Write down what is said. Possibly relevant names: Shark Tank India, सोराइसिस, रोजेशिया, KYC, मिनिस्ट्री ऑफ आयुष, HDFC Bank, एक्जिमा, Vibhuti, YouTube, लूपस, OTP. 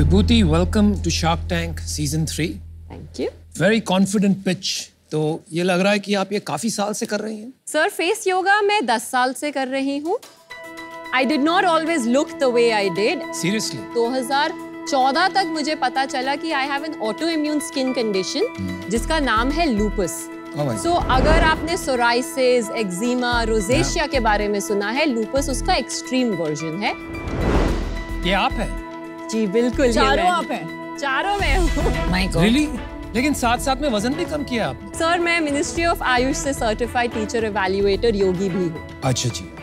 Vibhuti, welcome to Shark Tank Season 3. Thank you. Very confident pitch. तो ये लग रहा है कि आप ये काफी साल से कर रही हैं। Sir, face yoga मैं 10 साल से कर रही हूँ। I did not always look the way I did. Seriously? 2014 तक मुझे पता चला कि I have an autoimmune skin condition जिसका नाम है लूपस। So अगर आपने सोराइसिस, एक्जिमा, रोजेशिया के बारे में सुना है, लूपस उसका एक्सट्रीम वर्जन है। ये आप हैं? जी बिल्कुल, चारों आप हैं। चारों मैं हूँ। My God. रियली? लेकिन साथ साथ में वजन भी कम किया आपने। सर मैं मिनिस्ट्री ऑफ आयुष से सर्टिफाइड टीचर इवैल्यूएटर योगी भी हूँ। अच्छा जी।